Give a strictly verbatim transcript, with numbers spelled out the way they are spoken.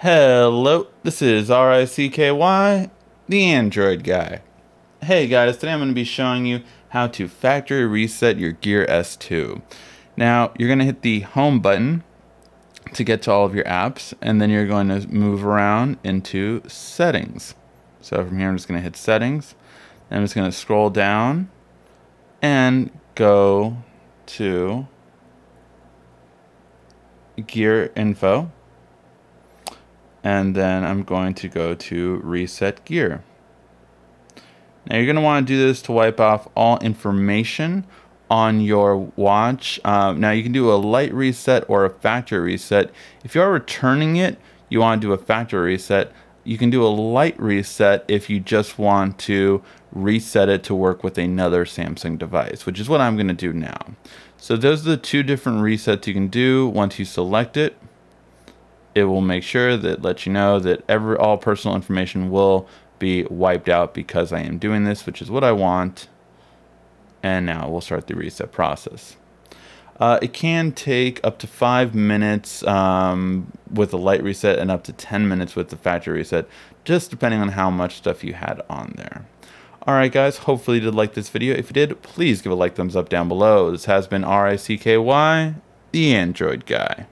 Hello, this is R I C K Y, the Android guy. Hey guys, today I'm going to be showing you how to factory reset your Gear S two. Now, you're going to hit the home button to get to all of your apps, and then you're going to move around into settings. So from here, I'm just going to hit settings, and I'm just going to scroll down and go to Gear Info. And then I'm going to go to reset gear. Now you're going to want to do this to wipe off all information on your watch. Um, now you can do a light reset or a factory reset. If you are returning it, you want to do a factory reset. You can do a light reset if you just want to reset it to work with another Samsung device, which is what I'm going to do now. So those are the two different resets you can do. Once you select it, it will make sure that lets you know that every all personal information will be wiped out because I am doing this, which is what I want. And now we'll start the reset process. Uh, it can take up to five minutes um, with a light reset and up to ten minutes with the factory reset, just depending on how much stuff you had on there. All right, guys, hopefully you did like this video. If you did, please give a like, thumbs up down below. This has been R I C K Y, the Android guy.